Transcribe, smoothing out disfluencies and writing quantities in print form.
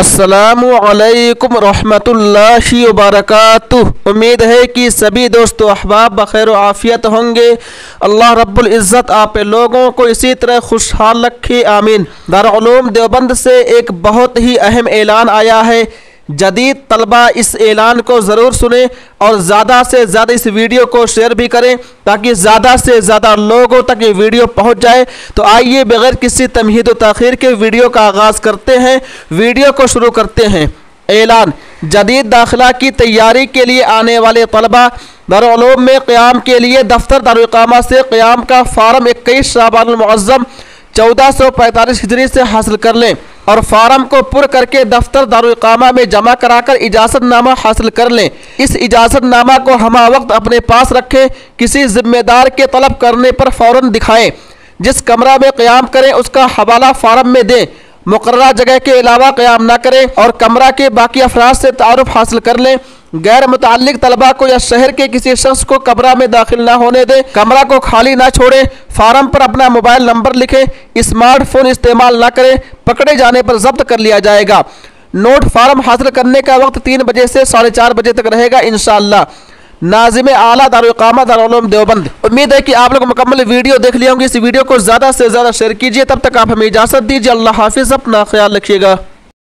अस्सलामु अलैकुम रहमतुल्लाहि व बरकातुहू। उम्मीद है कि सभी दोस्तों अहबाब बखैर आफ़ियत होंगे। अल्लाह रब्बुल इज़्ज़त आप लोगों को इसी तरह खुशहाल रखे, आमीन। दारुल उलूम देवबंद से एक बहुत ही अहम ऐलान आया है। जदीद तलबा इस ऐलान को ज़रूर सुने और ज़्यादा से ज़्यादा इस वीडियो को शेयर भी करें ताकि ज़्यादा से ज़्यादा लोगों तक ये वीडियो पहुंच जाए। तो आइए बगैर किसी तमहीद व ताख़ीर के वीडियो का आगाज़ करते हैं, वीडियो को शुरू करते हैं। ऐलान जदीद दाखिला की तैयारी के लिए आने वाले तलबा दारुल उलूम में क़याम के लिए दफ्तर दारुल इक़ामा से क़याम का फ़ारम 21 शाबानुल मुअज़्ज़म 1445 हिजरी से हासिल कर लें और फार्म को पुर करके दफ्तर दारुल इक़ामा में जमा कराकर इजाज़तनामा हासिल कर लें। इस इजाज़तनामा को हमा वक्त अपने पास रखें, किसी ज़िम्मेदार के तलब करने पर फ़ौरन दिखाएं। जिस कमरा में क़याम करें उसका हवाला फार्म में दें। मुकर्रर जगह के अलावा क़याम ना करें और कमरा के बाकी अफराद से तारुफ़ हासिल कर लें। गैर मुताल्लिक़ तलबा को या शहर के किसी शख्स को कमरा में दाखिल ना होने दें। कमरा को खाली ना छोड़ें। फार्म पर अपना मोबाइल नंबर लिखें। स्मार्टफोन इस्तेमाल ना करें, पकड़े जाने पर जब्त कर लिया जाएगा। नोट, फार्म हासिल करने का वक्त 3 बजे से 4:30 बजे तक रहेगा इंशाअल्लाह। नाज़िम आला दारुल इक़ामा दारुल उलूम देवबंद। उम्मीद है कि आप लोग मुकम्मल वीडियो देख लिया होंगी। इस वीडियो को ज़्यादा से ज़्यादा शेयर कीजिए। तब तक आप हमें इजाज़त दीजिए। अल्लाह हाफिज़, अपना ख्याल रखिएगा।